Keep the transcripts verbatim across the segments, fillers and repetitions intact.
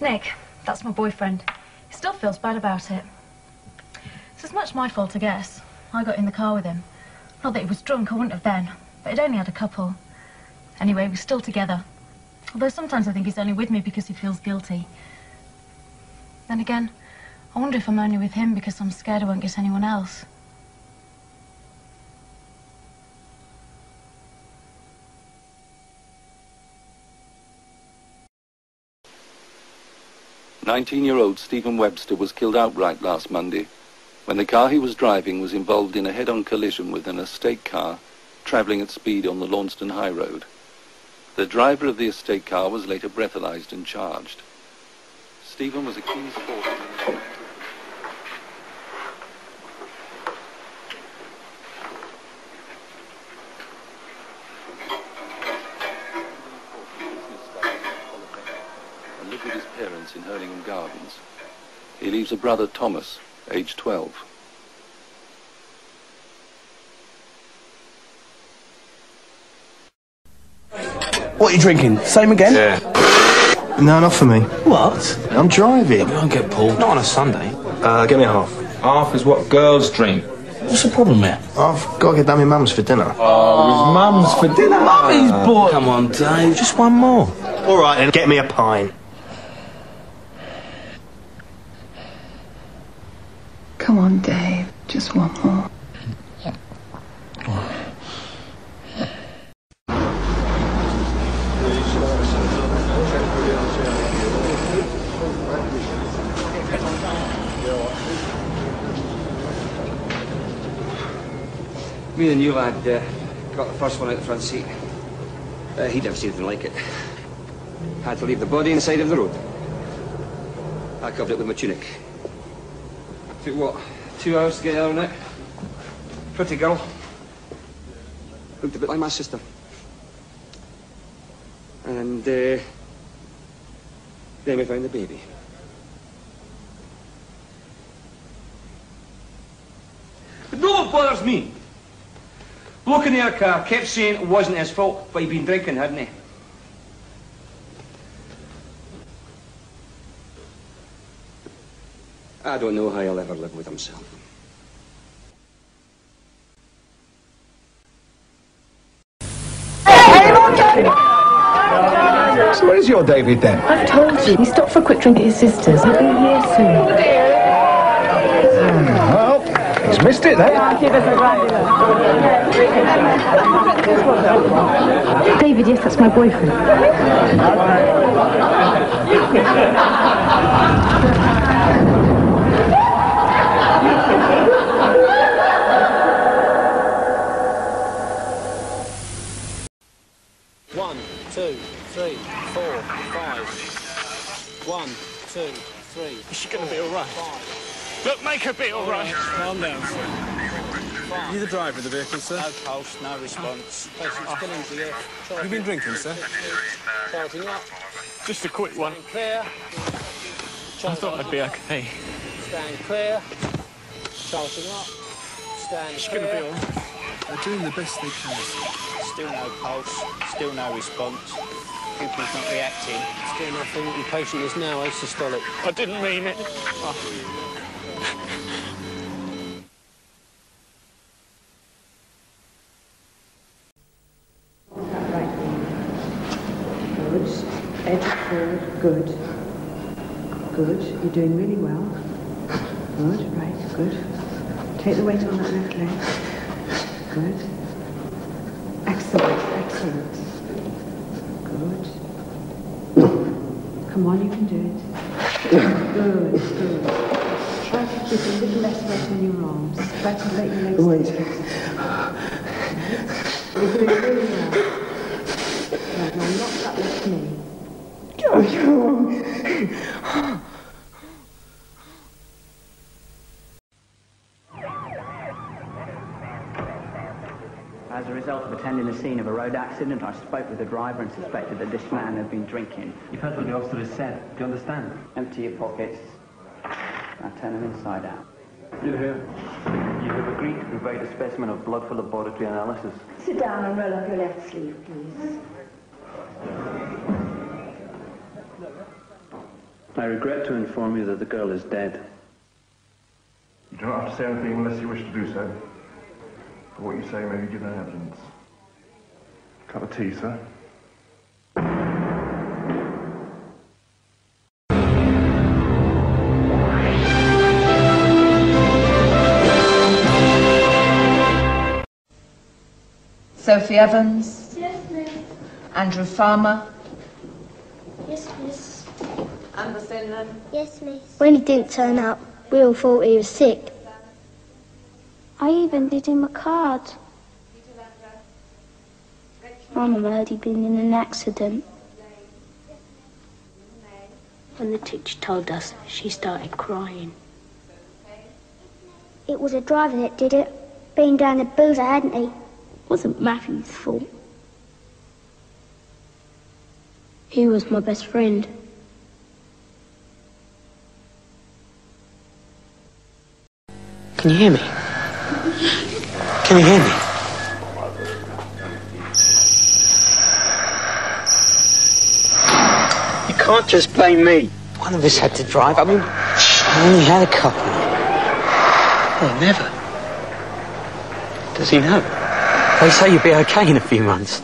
Nick, that's my boyfriend. He still feels bad about it. It's as much my fault, I guess. I got in the car with him. Not that he was drunk, I wouldn't have then, but he'd only had a couple. Anyway, we're still together. Although sometimes I think he's only with me because he feels guilty. Then again, I wonder if I'm only with him because I'm scared I won't get anyone else. nineteen-year-old Stephen Webster was killed outright last Monday when the car he was driving was involved in a head-on collision with an estate car travelling at speed on the Launceston High Road. The driver of the estate car was later breathalyzed and charged. Stephen was a keen sportsman. In Hurlingham Gardens. He leaves a brother, Thomas, aged twelve. What are you drinking? Same again? Yeah. No, not for me. What? I'm driving. Go and get pulled. Not on a Sunday. Uh, give me half. Half is what girls drink. What's the problem here? I've got to get down my mum's for dinner. Oh, his mum's for dinner. Mummy's boy. Come on, Dave. Just one more. All right, then. Get me a pint. Come on, Dave. Just one more. Me and the new lad uh, got the first one out the front seat. Uh, he'd never seen anything like it. Had to leave the body inside of the road. I covered it with my tunic. Took what, two hours to get there on it? Pretty girl. Looked a bit like my sister. And uh, then we found the baby. But no what bothers me. Bloke in the air car kept saying it wasn't his fault, but he'd been drinking, hadn't he? I don't know how he'll ever live with himself. So where's your David then? I've told you, he stopped for a quick drink at his sister's. He'll be here soon. Well, he's missed it then. David, yes, that's my boyfriend. Two, three, four, five. One, two, three. Is she going to be all right? Five. Look, make her be all, all right. right. Calm down. Five. Are you the driver of the vehicle, sir? No pulse, no response. Oh. Patient's still into the air. You've been drinking, sir? Starting up. Just a quick one. Stand clear. I thought I'd be okay. Stand clear. Starting up. Stand clear. She's going to be all right. They're doing the best they can, sir. still no pulse, still no response. Pupil's not reacting. Still nothing. Your patient is now asystolic. I didn't mean it. Oh. Good. Good. You're doing really well. Good. Right. Good. Take the weight on that left leg. Good. Excellent. Excellent. Good. Come on, you can do it. Good. Good. Try to keep a little less weight on your arms. Try to let your legs go. Wait. You're doing really well. Right, now knock that left knee. As a result of attending the scene of a road accident, I spoke with the driver and suspected that this man had been drinking. You've heard what the officer has said. Do you understand? Empty your pockets. Now turn them inside out. You here. You have agreed to provide a specimen of blood for laboratory analysis. Sit down and roll up your left sleeve, please. I regret to inform you that the girl is dead. You do not have to say anything unless you wish to do so. For what you say may be given in evidence. Cup of tea, sir. Sophie Evans. Yes, miss. Andrew Farmer. Yes, miss. Anderson then? Yes, miss. When he didn't turn up, we all thought he was sick. I even did him a card. Mum heard he'd been in an accident. When the teacher told us, she started crying. It was a driver that did it. Been down the boozer, hadn't he? Wasn't Matthew's fault. He was my best friend. Can you hear me? Can you hear me? You can't just blame me. One of us had to drive. I mean, I only had a couple. Oh, never. Does he know? They say you'll be okay in a few months.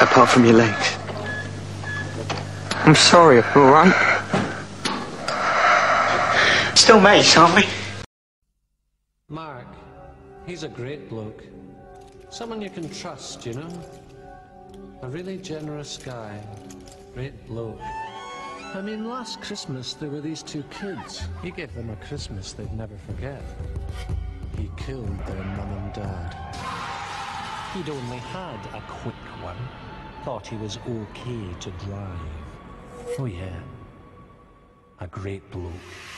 Apart from your legs. I'm sorry, all right? Still mates, aren't we? Mark, he's a great bloke. Someone you can trust, you know? A really generous guy. Great bloke. I mean, last Christmas there were these two kids. He gave them a Christmas they'd never forget. He killed their mum and dad. He'd only had a quick one. Thought he was okay to drive. Oh yeah. A great bloke.